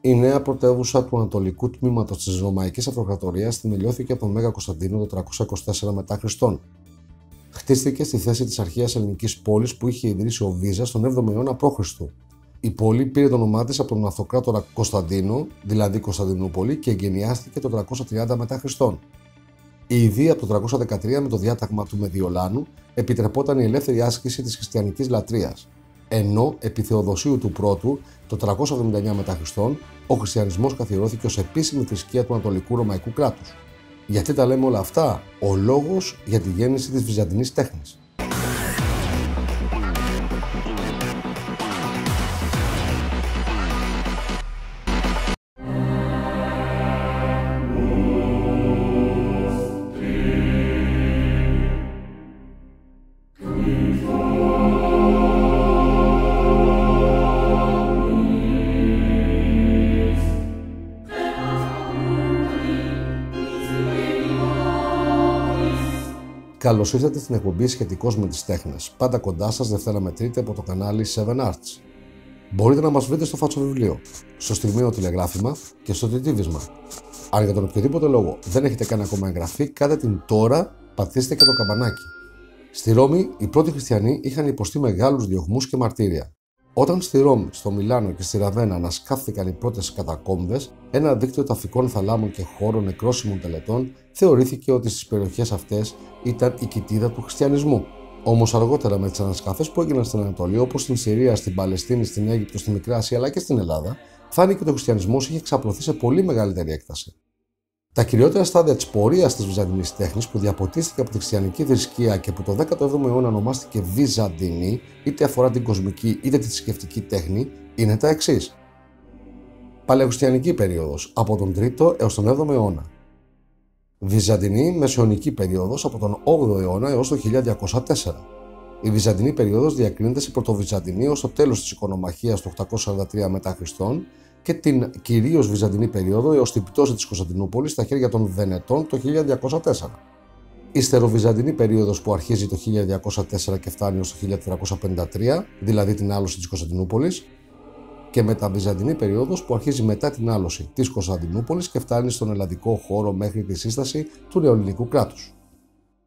Η νέα πρωτεύουσα του Ανατολικού τμήματος της Ρωμαϊκής Αυτοκρατορίας θεμελιώθηκε από τον Μέγα Κωνσταντίνο το 324 μετά Χριστόν. Χτίστηκε στη θέση της αρχαίας ελληνικής πόλης που είχε ιδρύσει ο Βίζας τον 7ο αιώνα π.Χ. Η πόλη πήρε το όνομά της από τον Αυτοκράτορα Κωνσταντίνο, δηλαδή Κωνσταντινούπολη, και εγκαινιάστηκε το 330 μετά Χριστόν. Η ιδία από το 313 με το διάταγμα του Μεδιολάνου επιτρεπόταν η ελεύθερη άσκηση της χριστιανικής λατρείας, ενώ επί Θεοδοσίου του Πρώτου, το 379 μετά Χριστόν, ο χριστιανισμός καθιερώθηκε ως επίσημη θρησκεία του Ανατολικού Ρωμαϊκού κράτους. Γιατί τα λέμε όλα αυτά? Ο λόγος για τη γέννηση της Βυζαντινής τέχνης. Καλώς ήρθατε στην εκπομπή Σχετικώς με τις Τέχνες, πάντα κοντά σας Δευτέρα με Τρίτη από το κανάλι Seven Arts. Μπορείτε να μας βρείτε στο φατσοβιβλίο, στο στιγμίο τηλεγράφημα και στο τιτίβισμα. Αν για τον οποιοδήποτε λόγο δεν έχετε κάνει ακόμα εγγραφή, κάντε την τώρα, πατήστε και το καμπανάκι. Στη Ρώμη, οι πρώτοι χριστιανοί είχαν υποστεί μεγάλους διωγμούς και μαρτύρια. Όταν στη Ρώμη, στο Μιλάνο και στη Ραβένα ανασκάφθηκαν οι πρώτες κατακόμβες, ένα δίκτυο ταφικών θαλάμων και χώρων νεκρόσιμων τελετών, θεωρήθηκε ότι στις περιοχές αυτές ήταν η κοιτίδα του χριστιανισμού. Όμως αργότερα, με τις ανασκάφες που έγιναν στην Ανατολή, όπως στην Συρία, στην Παλαιστίνη, στην Αίγυπτο, στη Μικρά Ασία αλλά και στην Ελλάδα, φάνηκε ότι ο χριστιανισμός είχε εξαπλωθεί σε πολύ μεγαλύτερη έκταση. Τα κυριότερα στάδια της πορείας της Βυζαντινής τέχνης, που διαποτίστηκε από τη χριστιανική θρησκεία και που το 17ο αιώνα ονομάστηκε Βυζαντινή, είτε αφορά την κοσμική είτε τη θρησκευτική τέχνη, είναι τα εξής. Παλαιοχριστιανική περίοδος, από τον 3ο έως τον 7ο αιώνα. Βυζαντινή μεσαιωνική περίοδος, από τον 8ο αιώνα έως το 1204. Η Βυζαντινή περίοδος διακρίνεται σε πρωτοβυζαντινή έως το τέλος της οικονομαχίας του 843 μετά Χριστόν και την κυρίως Βυζαντινή περίοδο έως την πτώση της Κωνσταντινούπολης στα χέρια των Βενετών το 1204. Η στεροβυζαντινή περίοδος που αρχίζει το 1204 και φτάνει έως το 1453, δηλαδή την άλωση της Κωνσταντινούπολης, και μεταβυζαντινή περίοδος που αρχίζει μετά την άλωση της Κωνσταντινούπολης και φτάνει στον ελλαδικό χώρο μέχρι τη σύσταση του νεοελληνικού κράτους.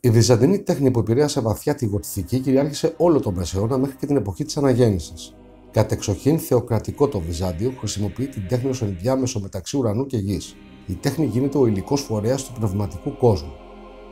Η Βυζαντινή τέχνη που επηρέασε βαθιά τη Γοτθική κυριάρχησε όλο τον Μεσαίωνα μέχρι και την εποχή της Αναγέννησης. Κατεξοχήν θεοκρατικό το Βυζάντιο χρησιμοποιεί την τέχνη ως ενδιάμεσο μεταξύ ουρανού και γης. Η τέχνη γίνεται ο υλικός φορέας του πνευματικού κόσμου.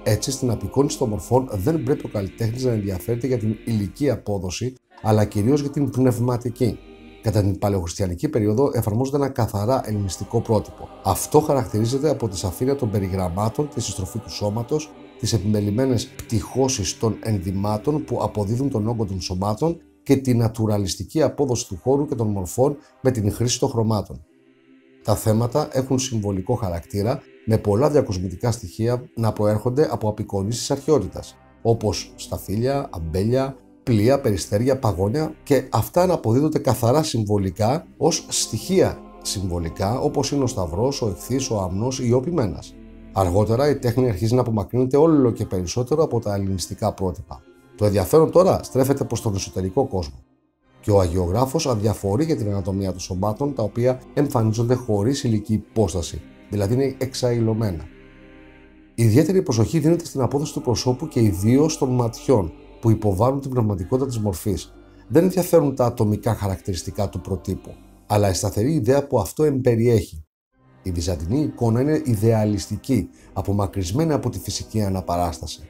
Έτσι, στην απεικόνιση των μορφών δεν πρέπει ο καλλιτέχνης να ενδιαφέρεται για την υλική απόδοση, αλλά κυρίως για την πνευματική. Κατά την παλαιοχριστιανική περίοδο εφαρμόζεται ένα καθαρά ελληνιστικό πρότυπο. Αυτό χαρακτηρίζεται από τη σαφήνεια των περιγραμμάτων, τη συστροφή του σώματος, τις επιμελημένες πτυχώσεις των ενδυμάτων που αποδίδουν τον όγκο των σωμάτων και την νατουραλιστική απόδοση του χώρου και των μορφών με την χρήση των χρωμάτων. Τα θέματα έχουν συμβολικό χαρακτήρα, με πολλά διακοσμητικά στοιχεία να προέρχονται από απεικονίσεις αρχαιότητας, όπως σταφύλια, αμπέλια, πλοία, περιστέρια, παγόνια, και αυτά να αποδίδονται καθαρά συμβολικά ως στοιχεία συμβολικά, όπως είναι ο σταυρός, ο εχθής, ο αμνός ή ο ποιμένας. Αργότερα η τέχνη αρχίζει να απομακρύνεται όλο και περισσότερο από τα ελληνιστικά πρότυπα. Το ενδιαφέρον τώρα στρέφεται προς τον εσωτερικό κόσμο. Και ο αγιογράφος αδιαφορεί για την ανατομία των σωμάτων, τα οποία εμφανίζονται χωρίς υλική υπόσταση, δηλαδή είναι εξαηλωμένα. Ιδιαίτερη προσοχή δίνεται στην απόδοση του προσώπου και ιδίως των ματιών, που υποβάλλουν την πνευματικότητα της μορφής. Δεν ενδιαφέρουν τα ατομικά χαρακτηριστικά του προτύπου, αλλά η σταθερή ιδέα που αυτό εμπεριέχει. Η βυζαντινή εικόνα είναι ιδεαλιστική, απομακρυσμένη από τη φυσική αναπαράσταση.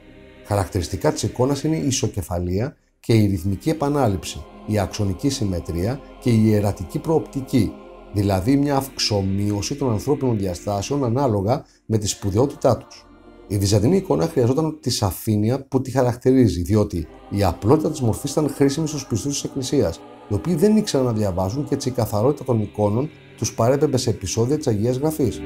Χαρακτηριστικά της εικόνας είναι η ισοκεφαλία και η ρυθμική επανάληψη, η αξονική συμμετρία και η ιερατική προοπτική, δηλαδή μια αυξομοίωση των ανθρώπινων διαστάσεων ανάλογα με τη σπουδαιότητά τους. Η βυζαντινή εικόνα χρειαζόταν τη σαφήνεια που τη χαρακτηρίζει, διότι η απλότητα της μορφής ήταν χρήσιμη στους πιστούς της Εκκλησίας, οι οποίοι δεν ήξεραν να διαβάζουν, και έτσι η καθαρότητα των εικόνων τους παρέπεμπε σε επεισόδια της Αγίας Γραφής.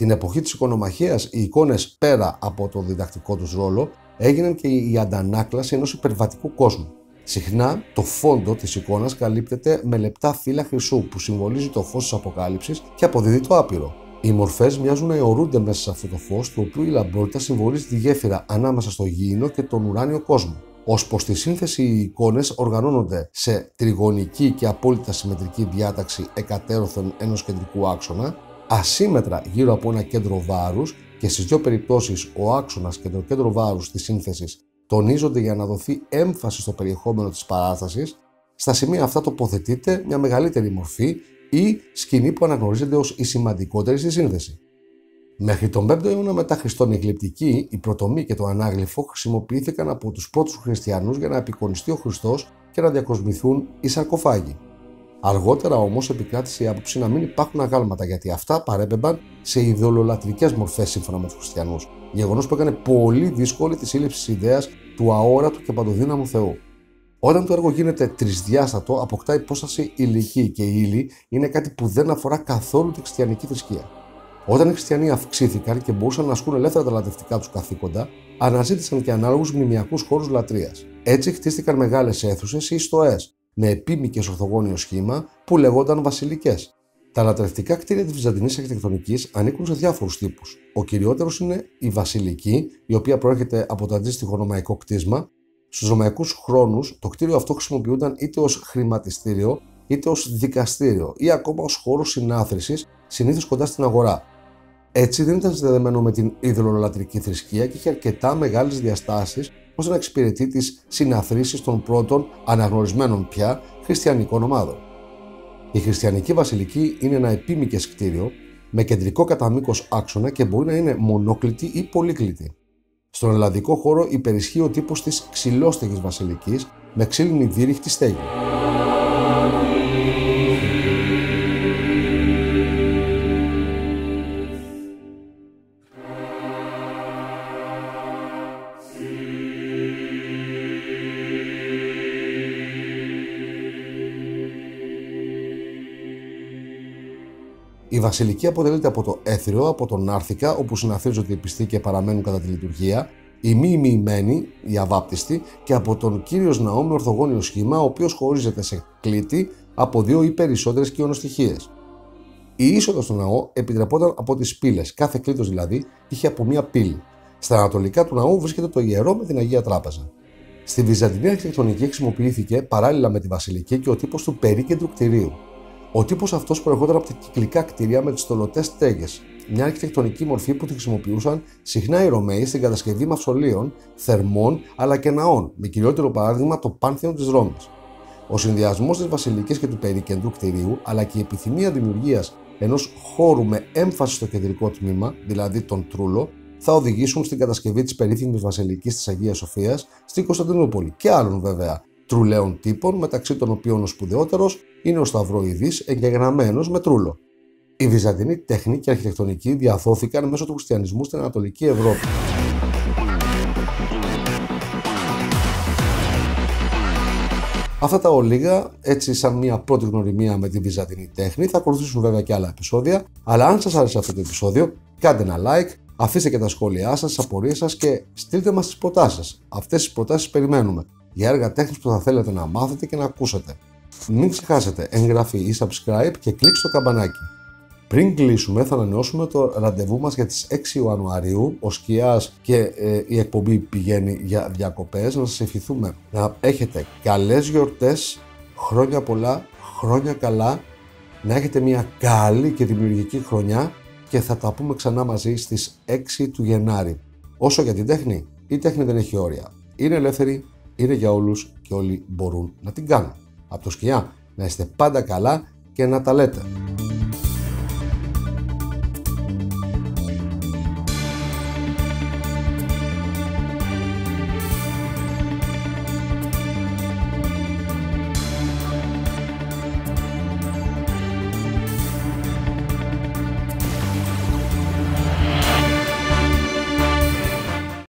Την εποχή της οικονομαχίας, οι εικόνες, πέρα από το διδακτικό τους ρόλο, έγιναν και η αντανάκλαση ενός υπερβατικού κόσμου. Συχνά το φόντο της εικόνας καλύπτεται με λεπτά φύλλα χρυσού που συμβολίζει το φως της αποκάλυψης και αποδίδει το άπειρο. Οι μορφές μοιάζουν να αιωρούνται μέσα σε αυτό το φως, το οποίο η λαμπρότητα συμβολίζει τη γέφυρα ανάμεσα στο γήινο και τον ουράνιο κόσμο. Ως προς τη σύνθεση, οι εικόνες οργανώνονται σε τριγωνική και απόλυτα συμμετρική διάταξη εκατέρωθεν ενός κεντρικού άξονα, ασύμετρα γύρω από ένα κέντρο βάρους, και στις δύο περιπτώσεις ο άξονας και το κέντρο βάρους της σύνθεσης τονίζονται για να δοθεί έμφαση στο περιεχόμενο της παράστασης. Στα σημεία αυτά τοποθετείται μια μεγαλύτερη μορφή ή σκηνή που αναγνωρίζεται ως η σημαντικότερη στη σύνθεση. Μέχρι τον 5ο αιώνα μετά Χριστόν, η γλυπτική, η πρωτομή και το ανάγλυφο χρησιμοποιήθηκαν από τους πρώτους χριστιανούς για να απεικονιστεί ο Χριστός και να διακοσμηθούν οι σαρκοφάγοι. Αργότερα όμως επικράτησε η άποψη να μην υπάρχουν αγάλματα, γιατί αυτά παρέπεμπαν σε ειδωλολατρικές μορφές σύμφωνα με τους χριστιανούς, γεγονός που έκανε πολύ δύσκολη τη σύλληψη της ιδέας του αόρατου και παντοδύναμου Θεού. Όταν το έργο γίνεται τρισδιάστατο, αποκτά υπόσταση υλική, και η ύλη είναι κάτι που δεν αφορά καθόλου τη χριστιανική θρησκεία. Όταν οι χριστιανοί αυξήθηκαν και μπορούσαν να ασκούν ελεύθερα τα λατρευτικά τους καθήκοντα, αναζήτησαν και ανάλογους μνημιακούς χώρους λατρείας. Έτσι χτίστηκαν μεγάλες αίθουσες ή στοές με επίμικες ορθογώνιο σχήμα που λεγόταν βασιλικές. Τα λατρευτικά κτίρια της βυζαντινής αρχιτεκτονικής ανήκουν σε διάφορους τύπους. Ο κυριότερος είναι η βασιλική, η οποία προέρχεται από το αντίστοιχο ρωμαϊκό κτίσμα. Στους ρωμαϊκούς χρόνους, το κτίριο αυτό χρησιμοποιούνταν είτε ως χρηματιστήριο, είτε ως δικαστήριο ή ακόμα ως χώρος συνάθρησης, συνήθως κοντά στην αγορά. Έτσι δεν ήταν συνδεδεμένο με την ειδωλολατρική θρησκεία και είχε αρκετά μεγάλες διαστάσεις ώστε να εξυπηρετεί τις συναθρήσεις των πρώτων αναγνωρισμένων πια χριστιανικών ομάδων. Η χριστιανική βασιλική είναι ένα επίμικες κτίριο με κεντρικό κατά μήκος άξονα και μπορεί να είναι μονόκλητη ή πολύκλητη. Στον ελλαδικό χώρο υπερισχύει ο τύπος της ξυλόστεγης βασιλικής με ξύλινη δίρυχτη στέγη. Η βασιλική αποτελείται από το έθριο, από τον άρθικα, όπου συναθρίζονται οι πιστοί και παραμένουν κατά τη λειτουργία, οι μη μοιημένοι, οι αβάπτιστοι, και από τον Κύριος Ναό με ορθογώνιο σχήμα, ο οποίος χωρίζεται σε κλήτη από δύο ή περισσότερες κοινοστοιχίες. Η είσοδος στο ναό επιτρεπόταν από τις πύλες, κάθε κλήτος δηλαδή είχε από μία πύλη. Στα ανατολικά του ναού βρίσκεται το ιερό με την Αγία Τράπεζα. Στη βυζαντινή αρχιτεκτονική χρησιμοποιήθηκε παράλληλα με τη βασιλική και ο τύπος του περίκεντρου κτηρίου. Ο τύπος αυτός προερχόταν από τα κυκλικά κτίρια με τις στολωτές στέγες, μια αρχιτεκτονική μορφή που τη χρησιμοποιούσαν συχνά οι Ρωμαίοι στην κατασκευή μαυσολίων, θερμών αλλά και ναών, με κυριότερο παράδειγμα το Πάνθεον της Ρώμης. Ο συνδυασμός της βασιλικής και του περικεντρού κτιρίου, αλλά και η επιθυμία δημιουργίας ενός χώρου με έμφαση στο κεντρικό τμήμα, δηλαδή τον Τρούλο, θα οδηγήσουν στην κατασκευή της περίφημης βασιλικής της Αγίας Σοφίας στην Κωνσταντινούπολη και άλλων βέβαια τρουλαίων τύπων, μεταξύ των οποίων ο σπουδαιότερος είναι ο σταυροειδής εγγεγραμμένος με τρούλο. Η βυζαντινή τέχνη και η αρχιτεκτονική διαθώθηκαν μέσω του χριστιανισμού στην Ανατολική Ευρώπη. Αυτά τα ολίγα, έτσι σαν μια πρώτη γνωριμία με τη βυζαντινή τέχνη. Θα ακολουθήσουν βέβαια και άλλα επεισόδια, αλλά αν σας άρεσε αυτό το επεισόδιο, κάντε ένα like, αφήστε και τα σχόλιά σας, τις απορίες σας και στείλτε μας τις προτάσεις σας. Αυτές τις προτάσεις περιμένουμε για έργα τέχνης που θα θέλετε να μάθετε και να ακούσετε. Μην ξεχάσετε εγγραφή ή subscribe και κλικ στο καμπανάκι. Πριν κλείσουμε, θα ανανεώσουμε το ραντεβού μας για τις 6 Ιανουαρίου. Ο Σκιάς και η εκπομπή πηγαίνει για διακοπές. Να σας ευχηθούμε να έχετε καλές γιορτές, χρόνια πολλά, χρόνια καλά, να έχετε μια καλή και δημιουργική χρονιά και θα τα πούμε ξανά μαζί στις 6 του Γενάρη. Όσο για την τέχνη, η τέχνη δεν έχει όρια. Είναι ελεύθερη, είναι για όλους και όλοι μπορούν να την κάνουν. Από το Σκιά να είστε πάντα καλά και να τα λέτε.